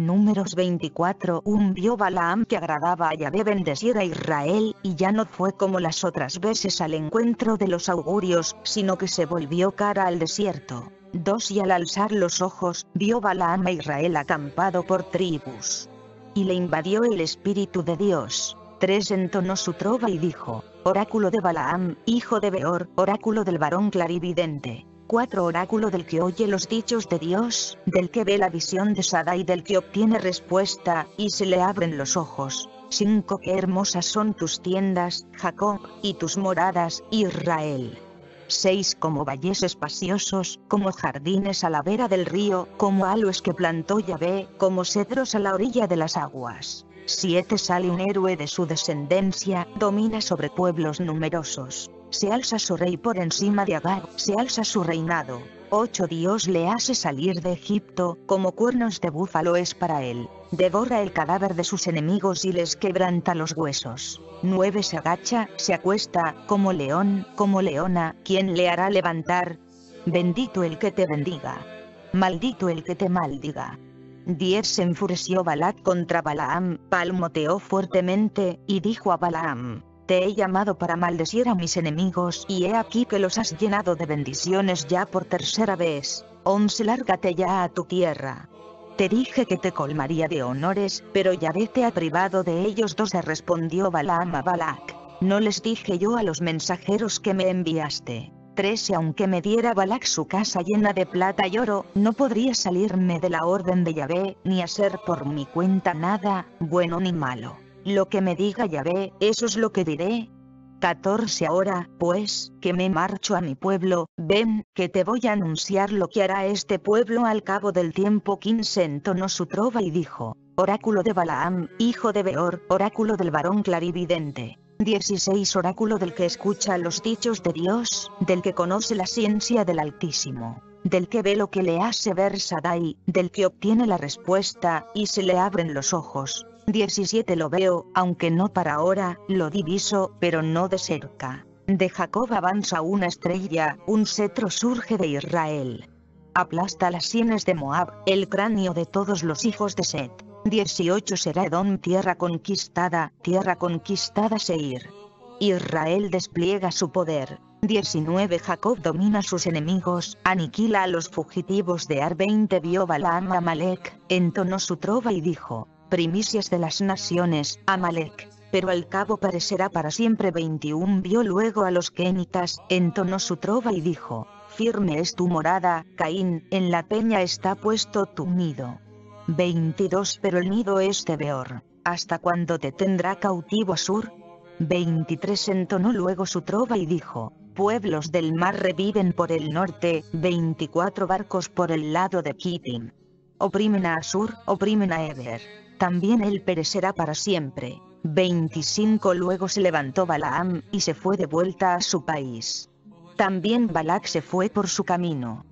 Números 24. Vio Balaam que agradaba a Yahvé bendecir a Israel, y ya no fue como las otras veces al encuentro de los augurios, sino que se volvió cara al desierto. 2. Y al alzar los ojos, vio Balaam a Israel acampado por tribus. Y le invadió el espíritu de Dios. 3. Entonó su trova y dijo: oráculo de Balaam, hijo de Beor, oráculo del varón clarividente. 4. Oráculo del que oye los dichos de Dios, del que ve la visión de Sadday, del que obtiene respuesta, y se le abren los ojos. 5. Qué hermosas son tus tiendas, Jacob, y tus moradas, Israel. 6. Como valles espaciosos, como jardines a la vera del río, como aloes que plantó Yahvé, como cedros a la orilla de las aguas. 7. Sale un héroe de su descendencia, domina sobre pueblos numerosos. Se alza su rey por encima de Agag, se alza su reinado. 8. Dios le hace salir de Egipto, como cuernos de búfalo es para él. Devora el cadáver de sus enemigos y les quebranta los huesos. 9. Se agacha, se acuesta, como león, como leona, ¿quién le hará levantar? Bendito el que te bendiga. Maldito el que te maldiga. 10. Se enfureció Balaq contra Balaam, palmoteó fuertemente, y dijo a Balaam: te he llamado para maldecir a mis enemigos, y he aquí que los has llenado de bendiciones ya por tercera vez. 11. Lárgate ya a tu tierra. Te dije que te colmaría de honores, pero Yahvé te ha privado de ellos. 12. Respondió Balaam a Balaq: no les dije yo a los mensajeros que me enviaste. 13. Aunque me diera Balaq su casa llena de plata y oro, no podría salirme de la orden de Yahvé, ni hacer por mi cuenta nada, bueno ni malo. Lo que me diga Yahvé, eso es lo que diré. 14. Ahora, pues, que me marcho a mi pueblo, ven, que te voy a anunciar lo que hará este pueblo al cabo del tiempo. 15. Entonó su trova y dijo: oráculo de Balaam, hijo de Beor, oráculo del varón clarividente. 16. Oráculo del que escucha los dichos de Dios, del que conoce la ciencia del Altísimo, del que ve lo que le hace ver Sadday, del que obtiene la respuesta, y se le abren los ojos. 17. Lo veo, aunque no para ahora, lo diviso, pero no de cerca. De Jacob avanza una estrella, un cetro surge de Israel. Aplasta las sienes de Moab, el cráneo de todos los hijos de Set. 18. Será Edom tierra conquistada Seir. Israel despliega su poder. 19. Jacob domina a sus enemigos, aniquila a los fugitivos de Ar. 20. Vio Balaam a Amalek, entonó su trova y dijo: primicias de las naciones, Amalek, pero al cabo parecerá para siempre. 21. Vio luego a los Kenitas, entonó su trova y dijo: firme es tu morada, Caín, en la peña está puesto tu nido. 22. Pero el nido es tebeor, ¿hasta cuándo te tendrá cautivo Asur? 23. Entonó luego su trova y dijo: pueblos del mar reviven por el norte, 24 barcos por el lado de Kittim. Oprimen a Asur, oprimen a Eber. También él perecerá para siempre. 25. Luego se levantó Balaam, y se fue de vuelta a su país. También Balaq se fue por su camino.